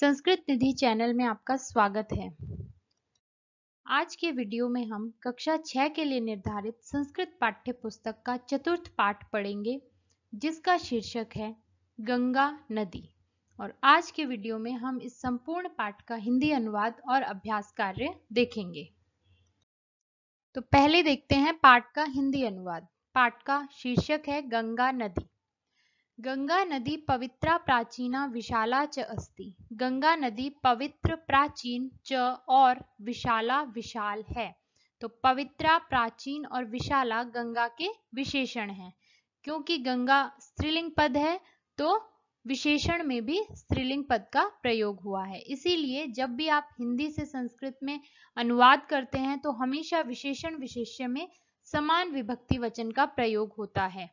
संस्कृत निधि channel में आपका स्वागत है। आज के वीडियो में हम कक्षा 6 के लिए निर्धारित संस्कृत पाठ्य पुस्तक का चतुर्थ पाठ पढ़ेंगे, जिसका शीर्षक है गंगा नदी। और आज के वीडियो में हम इस संपूर्ण पाठ का हिंदी अनुवाद और अभ्यास कार्य देखेंगे। तो पहले देखते हैं पाठ का हिंदी अनुवाद। पाठ का शीर्षक है गंगा नदी। गंगा नदी पवित्रा प्राचीना विशाला च अस्ति। गंगा नदी पवित्र, प्राचीन च और विशाला विशाल है। तो पवित्रा, प्राचीन और विशाला गंगा के विशेषण हैं। क्योंकि गंगा स्त्रीलिंग पद है तो विशेषण में भी स्त्रीलिंग पद का प्रयोग हुआ है। इसीलिए जब भी आप हिंदी से संस्कृत में अनुवाद करते हैं तो हमेशा विशेषण विशेष्य में समान विभक्ति वचन का प्रयोग होता है।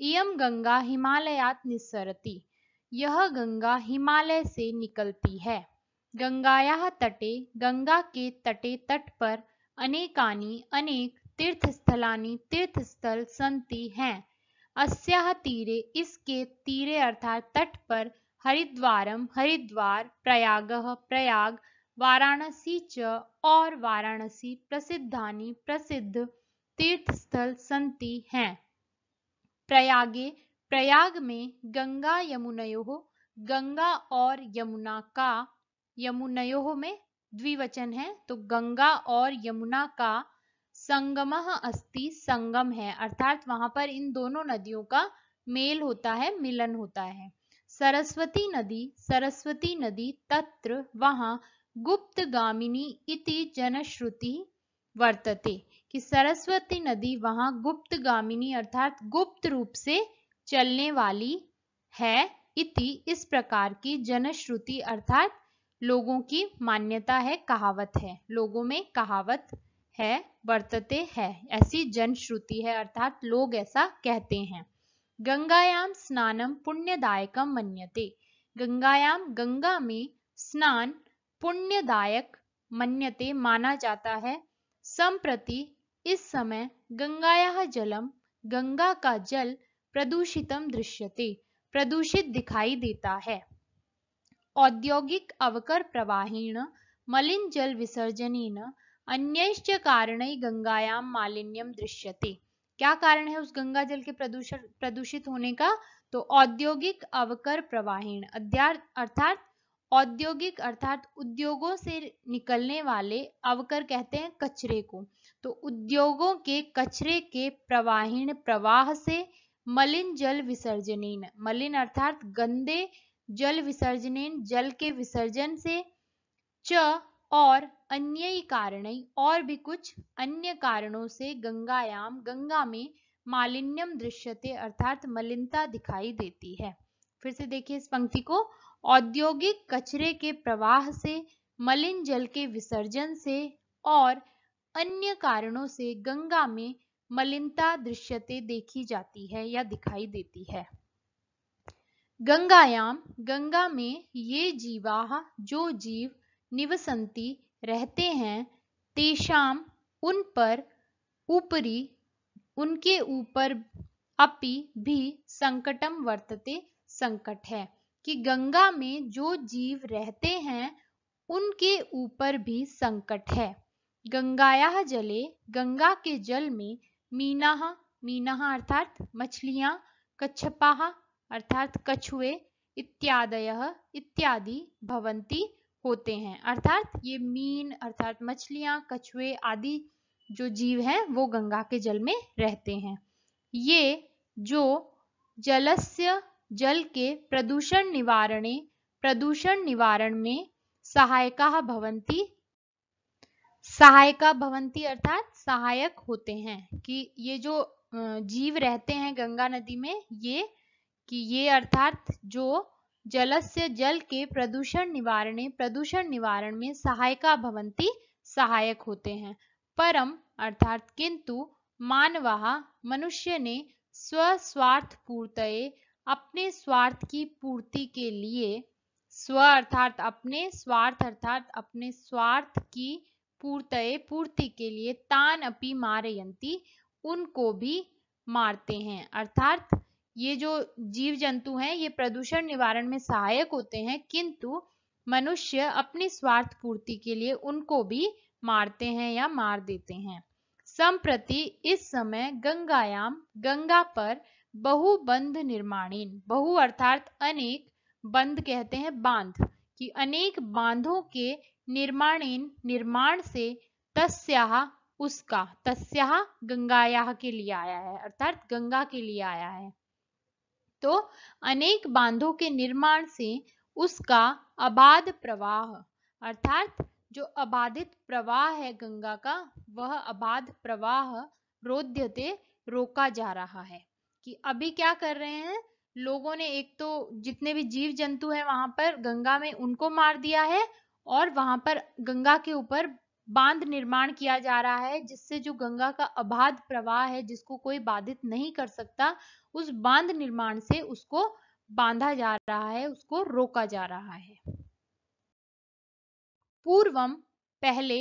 इयम गंगा हिमालयात निस्सरति। यह गंगा हिमालय से निकलती है। गंगायाः तटे, गंगा के तटे, तट पर अनेकानि अनेक तीर्थस्थलानि तीर्थस्थल संति हैं। अस्याह तीरे, इसके तीरे अर्थात तट पर, हरिद्वारम हरिद्वार, प्रयागः प्रयाग, वाराणसी च और वाराणसी प्रसिद्धानि प्रसिद्ध तीर्थस्थल संति हैं। प्रयागे, प्रयाग में गंगा यमुनयोः, गंगा और यमुना का, यमुनयोः में द्विवचन है तो गंगा और यमुना का संगमः अस्ति, संगम है अर्थात वहां पर इन दोनों नदियों का मेल होता है, मिलन होता है। सरस्वती नदी, सरस्वती नदी तत्र, वहां गुप्तगामिनी इति जनश्रुति वर्तते, कि सरस्वती नदी वहां गुप्तगामिनी अर्थात गुप्त रूप से चलने वाली है, इति इस प्रकार की जनश्रुति अर्थात लोगों की मान्यता है, कहावत है, लोगों में कहावत है, वर्तते है, ऐसी जनश्रुति है अर्थात लोग ऐसा कहते हैं। गंगायाम स्नानम पुण्यदायकम मन्यते। गंगायाम, गंगा में स्नान पुण्यदायक मन्यते माना जाता है। संप्रति, इस समय, गंगायाः जलम, गंगा का जल प्रदूषितम दृश्यते, प्रदूषित दिखाई देता है। औद्योगिक अवकर प्रवाहेण मलिन जल विसर्जनेन अन्यश्च कारणै गंगायाम मालिन्यम दृश्यते। क्या कारण है उस गंगा जल के प्रदूषित होने का? तो औद्योगिक अवकर प्रवाहीण अर्थात औद्योगिक अर्थात उद्योगों से निकलने वाले, अवकर कहते हैं कचरे को, तो उद्योगों के कचरे के प्रवाहीण प्रवाह से मलिन जल विसर्जनेन, मलिन अर्थात गंदे जल विसर्जनेन, जल के विसर्जन से च और अन्य कारण, और भी कुछ अन्य कारणों से गंगायाम, गंगा में मालिन्यम दृश्यते अर्थात मलिनता दिखाई देती है। फिर से देखिए इस पंक्ति को। औद्योगिक कचरे के प्रवाह से, मलिन जल के विसर्जन से और अन्य कारणों से गंगा में मलिनता दृश्यते देखी जाती है या दिखाई देती है। गंगायाम, गंगा में ये जीवाः, जो जीव, निवसंती रहते हैं, तेषाम उन पर, उपरि उनके ऊपर, अपि भी संकटम वर्तते, संकट है, कि गंगा में जो जीव रहते हैं उनके ऊपर भी संकट है। गंगायाः जले, गंगा के जल में, मीनाः, मीनाः अर्थात मछलियां, कच्छपाः अर्थात कछुए, इत्यादयः इत्यादि भवन्ति होते हैं, अर्थात ये मीन अर्थात मछलियां, कछुए आदि जो जीव हैं वो गंगा के जल में रहते हैं। ये जो जलस्य, जल के प्रदूषण निवारणे, प्रदूषण निवारण में सहायका भवन्ति, सहायका भवन्ति अर्थात सहायक होते हैं, कि ये जो जीव रहते हैं गंगा नदी में, ये कि ये अर्थात जो जलस्य, जल के प्रदूषण निवारणे, प्रदूषण निवारण में सहायका भवन्ति सहायक होते हैं। परम अर्थात किंतु, मानवाः मनुष्य ने, स्वस्वार्थ पूर्तये अपने स्वार्थ की पूर्ति के लिए, स्व अर्थात अपने, स्वार्थ अर्थात अपने स्वार्थ की पूर्तये पूर्ति के लिए, तान अपि मारयन्ति उनको भी मारते हैं, अर्थात ये जो जीव जंतु हैं ये प्रदूषण निवारण में सहायक होते हैं, किंतु मनुष्य अपनी स्वार्थ पूर्ति के लिए उनको भी मारते हैं या मार देते हैं। संप्रति इस समय गंगायाम गंगा पर बहुबंध निर्माणीन, बहु अर्थात अनेक, बंध कहते हैं बांध, कि अनेक बांधों के निर्माणीन, निर्माण से तस्याह उसका, तस्याह गंगायाह के लिए आया है अर्थात गंगा के लिए आया है। तो अनेक बांधों के निर्माण से उसका अबाध प्रवाह अर्थात जो अबाधित प्रवाह है गंगा का, वह अबाध प्रवाह रोध्यते रोका जा रहा है। कि अभी क्या कर रहे हैं लोगों ने, एक तो जितने भी जीव जंतु हैं वहां पर गंगा में उनको मार दिया है और वहां पर गंगा के ऊपर बांध निर्माण किया जा रहा है, जिससे जो गंगा का अबाध प्रवाह है जिसको कोई बाधित नहीं कर सकता, उस बांध निर्माण से उसको बांधा जा रहा है, उसको रोका जा रहा है। पूर्वम पहले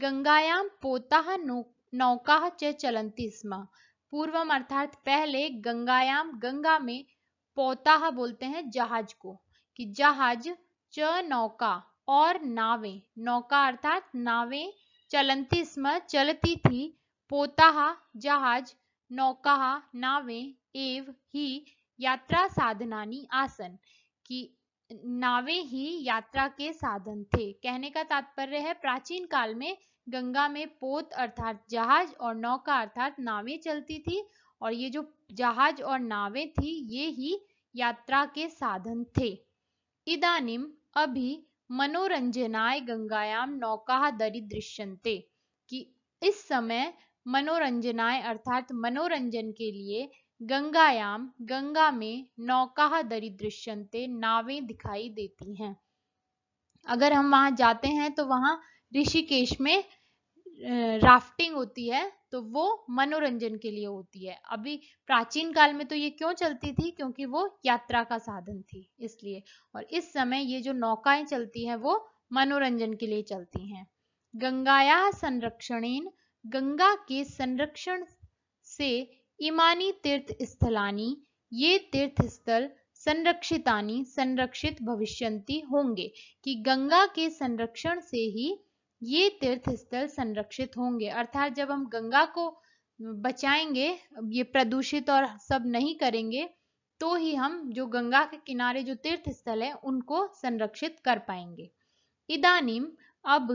गंगायाम पोताः नौकाः च चलन्ति स्म। पूर्वम अर्थात पहले गंगायाम गंगा में पोताः बोलते हैं जहाज को, कि जहाज च नौका और नावें, नौका अर्थात नावें, चलन्ति स्म चलती थी, पोताः जहाज, नौकाः नावें, एव ही यात्रा साधनानि आसन, कि नावें ही यात्रा के साधन थे। कहने का तात्पर्य है प्राचीन काल में गंगा में पोत अर्थात जहाज और नौका अर्थात नावें चलती थी, और ये जो जहाज और नावें थी ये ही यात्रा के साधन थे। इदानीम अभी मनोरंजनाय गंगायाम नौका दरीदृश्यन्ते, कि इस समय मनोरंजनाय अर्थात मनोरंजन के लिए गंगायाम गंगा में नौका दरीदृश्यन्ते नावें दिखाई देती हैं। अगर हम वहां जाते हैं तो वहां ऋषिकेश में राफ्टिंग होती है, तो वो मनोरंजन के लिए होती है। अभी प्राचीन काल में तो ये क्यों चलती थी, क्योंकि वो यात्रा का साधन थी इसलिए, और इस समय ये जो नौकाएं चलती हैं वो मनोरंजन के लिए चलती हैं। गंगाया संरक्षणेन गंगा के संरक्षण से इमानी तीर्थ स्थलानी, ये तीर्थ स्थल संरक्षितानी संरक्षित भविष्यन्ति होंगे, कि गंगा के संरक्षण से ही ये तीर्थ स्थल संरक्षित होंगे। अर्थात जब हम गंगा को बचाएंगे, ये प्रदूषित और सब नहीं करेंगे, तो ही हम जो गंगा के किनारे जो तीर्थ स्थल है उनको संरक्षित कर पाएंगे। इदानीम अब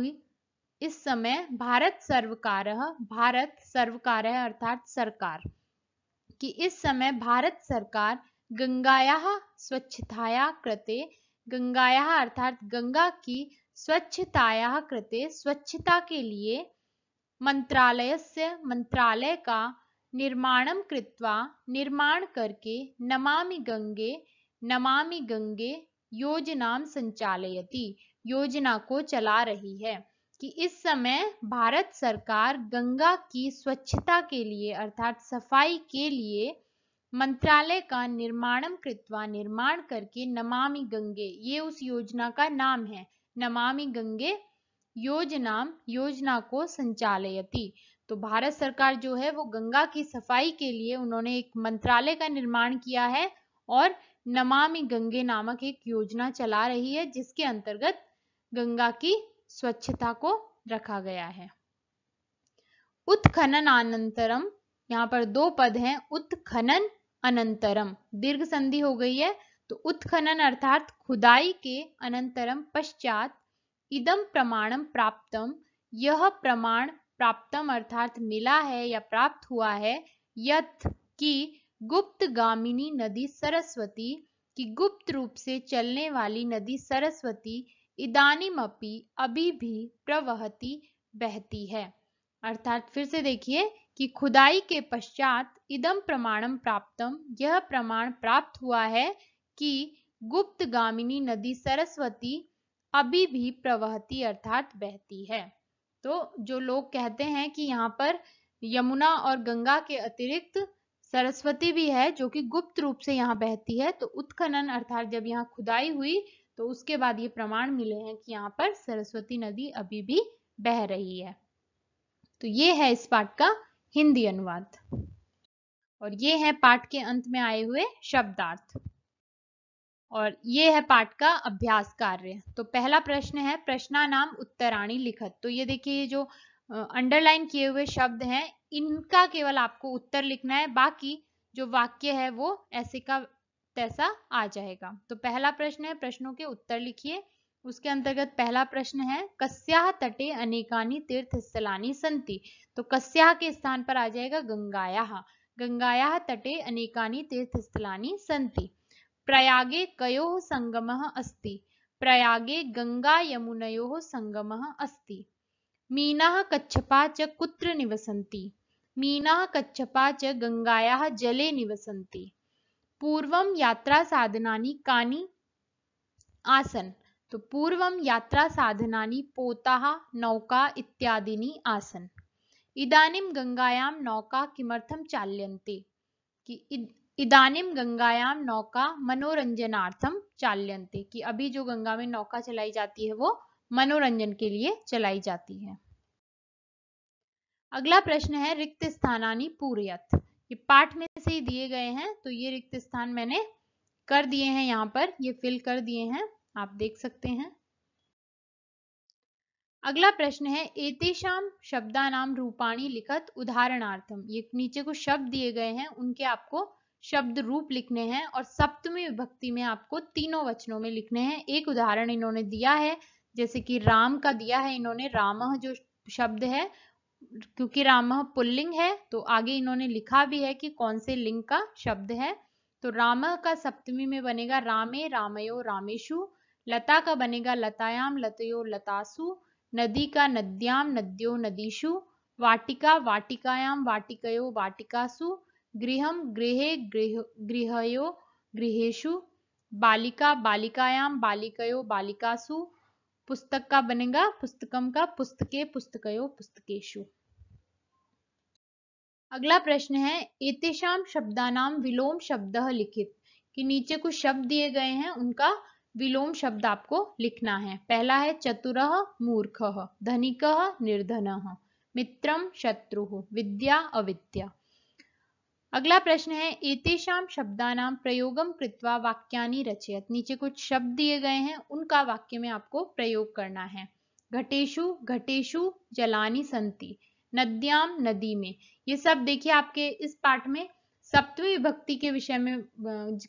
इस समय भारत सर्वकारः अर्थात सरकार, कि इस समय भारत सरकार गंगायाः स्वच्छतायाः कृते, गंगायाः अर्थात गंगा की स्वच्छतायाः कृते, स्वच्छता के लिए मंत्रालयस्य मंत्रालय का निर्माणं कृत्वा निर्माण करके नमामि गंगे योजनां संचालयति, योजना को चला रही है। कि इस समय भारत सरकार गंगा की स्वच्छता के लिए अर्थात सफाई के लिए मंत्रालय का निर्माणम कृत्वा निर्माण करके नमामि गंगे, ये उस योजना का नाम है, नमामि गंगे योजनाम, योजना को संचालयति। तो भारत सरकार जो है वो गंगा की सफाई के लिए उन्होंने एक मंत्रालय का निर्माण किया है और नमामि गंगे नामक एक योजना चला रही है, जिसके अंतर्गत गंगा की स्वच्छता को रखा गया है। उत्खनन अनंतरम, यहाँ पर दो पद हैं, उत्खनन अनंतरम, दीर्घ संधि हो गई है, तो उत्खनन अर्थात खुदाई के अनंतरम पश्चात, इदम प्रमाणम प्राप्तम, यह प्रमाण प्राप्तम अर्थात मिला है या प्राप्त हुआ है, यथ की गुप्तगामिनी नदी सरस्वती, की गुप्त रूप से चलने वाली नदी सरस्वती, इदानीमपि अभी भी प्रवहती बहती है। अर्थात फिर से देखिए कि खुदाई के पश्चात इदम प्रमाणम प्राप्तम, यह प्रमाण प्राप्त हुआ है कि गुप्तगामिनी नदी सरस्वती अभी भी प्रवहती अर्थात बहती है। तो जो लोग कहते हैं कि यहाँ पर यमुना और गंगा के अतिरिक्त सरस्वती भी है जो कि गुप्त रूप से यहाँ बहती है, तो उत्खनन अर्थात जब यहाँ खुदाई हुई तो उसके बाद ये प्रमाण मिले हैं कि यहाँ पर सरस्वती नदी अभी भी बह रही है। तो ये है इस पाठ का हिंदी अनुवाद। और ये है पाठ के अंत में आए हुए शब्दार्थ और ये है पाठ का अभ्यास कार्य। तो पहला प्रश्न है प्रश्नानाम उत्तराणि लिखत। तो ये देखिए, ये जो अंडरलाइन किए हुए शब्द हैं इनका केवल आपको उत्तर लिखना है, बाकी जो वाक्य है वो ऐसे का तैसा आ जाएगा। तो पहला प्रश्न है प्रश्नों के उत्तर लिखिए। उसके अंतर्गत पहला प्रश्न है कस्याः तटे अनेकानि तीर्थस्थलानि सन्ति। तो कस्याः के स्थान पर आ जाएगा गंगायाः। गंगायाः तटे अनेकानि तीर्थस्थलानि सन्ति। प्रयागे कयोः संगमः अस्ति। प्रयागे गंगा यमुनयोः संगमः अस्ति। मीनाः कच्छपाः च कुत्र निवसन्ति। मीनाः कच्छपाः च गंगायाः जले निवसन्ति। पूर्वं यात्रा साधनानि कानि आसन्। तो पूर्वं यात्रा साधनानि पोताः नौका इत्यादिनी आसन्। इदानीं गंगायां नौका किमर्थं चाल्यन्ते। कि इदानीं गंगायां नौका मनोरंजनार्थं चाल्यन्ते। कि अभी जो गंगा में नौका चलाई जाती है वो मनोरंजन के लिए चलाई जाती है। अगला प्रश्न है रिक्त स्थानानि पूरयत्। ये पाठ में से ही दिए गए हैं, तो ये रिक्त स्थान मैंने कर दिए हैं, यहाँ पर ये फिल कर दिए हैं, आप देख सकते हैं। अगला प्रश्न है एतेषां शब्दानां रूपाणि लिखत उदाहरणार्थम। ये नीचे को शब्द दिए गए हैं, उनके आपको शब्द रूप लिखने हैं और सप्तमी विभक्ति में आपको तीनों वचनों में लिखने हैं। एक उदाहरण इन्होंने दिया है, जैसे कि राम का दिया है इन्होंने, रामः जो शब्द है, क्योंकि रामः पुल्लिंग है तो आगे इन्होंने लिखा भी है कि कौन से लिंग का शब्द है। तो रामः का सप्तमी में बनेगा रामे रामयो रामेशु। लता का बनेगा लतायाम लतयो लतासु। नदी का नद्याम नद्यो नदीशु। वाटिका वाटिकायाम वाटिकयो वाटिकासु। गृहम गृहे गृहयो गृहेशु। बालिका बालिकायाम बालिकयो बालिकासु। पुस्तक का बनेगा पुस्तकम का पुस्तके पुस्तकयो पुस्तकेशु। अगला प्रश्न है एतेषां शब्दानाम विलोम शब्दः लिखित। कि नीचे कुछ शब्द दिए गए हैं, उनका विलोम शब्द आपको लिखना है। पहला है चतुरः मूर्खः। धनिकः निर्धनः। मित्रं शत्रुः। विद्या अविद्या। अगला प्रश्न है एतेषां शब्दानाम प्रयोगं कृत्वा वाक्यानि रचयत्। नीचे कुछ शब्द दिए गए हैं, उनका वाक्य में आपको प्रयोग करना है। घटेषु घटेषु जलानि सन्ति। नद्याम नदी में। ये सब देखिए आपके इस पाठ में सप्तमी विभक्ति के विषय में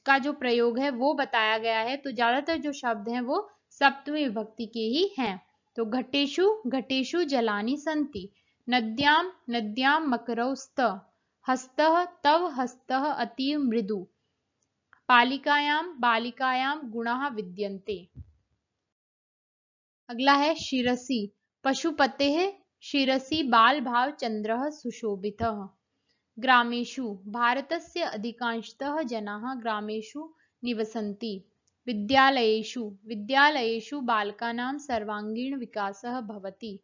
का जो प्रयोग है वो बताया गया है, तो ज्यादातर जो शब्द हैं वो सप्तमी विभक्ति के ही हैं। तो घटेषु घटेषु जलानि सन्ति। नद्याम नद्याम मकरौ स्त। हस्तः तव हस्तः अतीव मृदु। पालिकायाम बालिकायाम गुणाः विद्यन्ते। अगला है शिरसि। पशुपतेः शिरसि बाल भाव चंद्रः सुशोभितः। ग्रामेषु भारतस्य अधिकांशतः जनाः ग्रामेषु निवसन्ति। विद्यालयेषु विद्यालयेषु बालकानां सर्वांगीण विकासः भवति।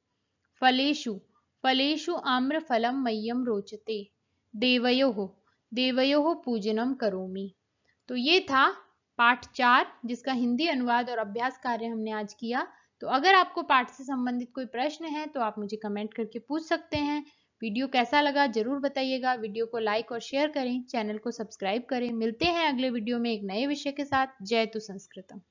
फलेषु फलेषु आम्रफलं मह्यं रोचते। देवयोः देवयोः पूजनं करोमि। तो ये था पाठ 4, जिसका हिंदी अनुवाद और अभ्यास कार्य हमने आज किया। तो अगर आपको पाठ से संबंधित कोई प्रश्न है तो आप मुझे कमेंट करके पूछ सकते हैं। वीडियो कैसा लगा जरूर बताइएगा। वीडियो को लाइक और शेयर करें, चैनल को सब्सक्राइब करें। मिलते हैं अगले वीडियो में एक नए विषय के साथ। जय तु संस्कृतम।